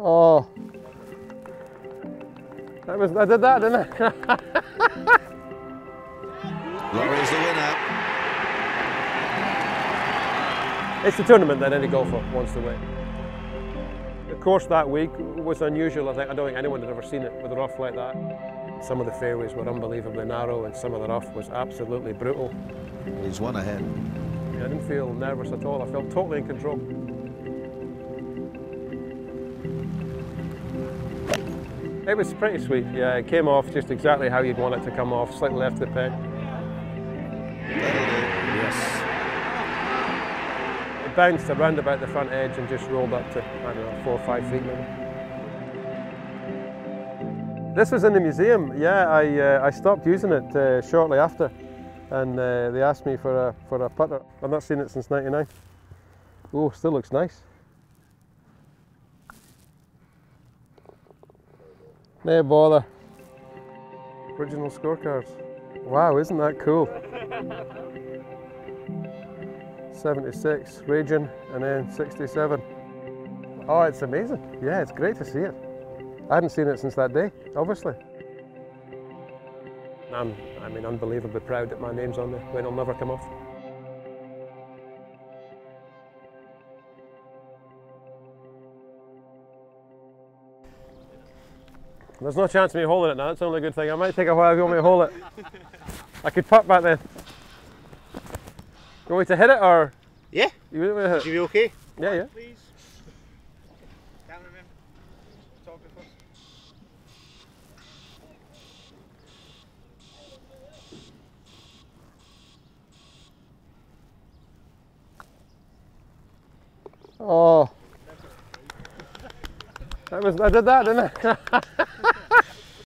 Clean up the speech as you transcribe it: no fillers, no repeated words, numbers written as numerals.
Oh. I did that, didn't I? Laurie's the winner. It's the tournament that any golfer wants to win. The course that week was unusual. I don't think anyone had ever seen it with a rough like that. Some of the fairways were unbelievably narrow and some of the rough was absolutely brutal. He's one ahead. I didn't feel nervous at all. I felt totally in control. It was pretty sweet, yeah. It came off just exactly how you'd want it to come off, slightly left of the pin. Yes. It bounced around about the front edge and just rolled up to, I don't know, 4 or 5 feet maybe. This was in the museum, yeah. I stopped using it shortly after, and they asked me for a putter. I've not seen it since '99. Oh, still looks nice. No bother. Original scorecards. Wow, isn't that cool? 76, Raging, and then 67. Oh, it's amazing. Yeah, it's great to see it. I hadn't seen it since that day, obviously. I mean, unbelievably proud that my name's on there when it'll never come off. There's no chance of me holding it now, that's the only good thing. I might take a while if you want me to hold it. I could putt back then. You want me to hit it or? Yeah. You wouldn't want me to hit it? Would you be okay? Yeah, yeah. Please. Cameraman. Photographer. Oh. I did that, didn't I?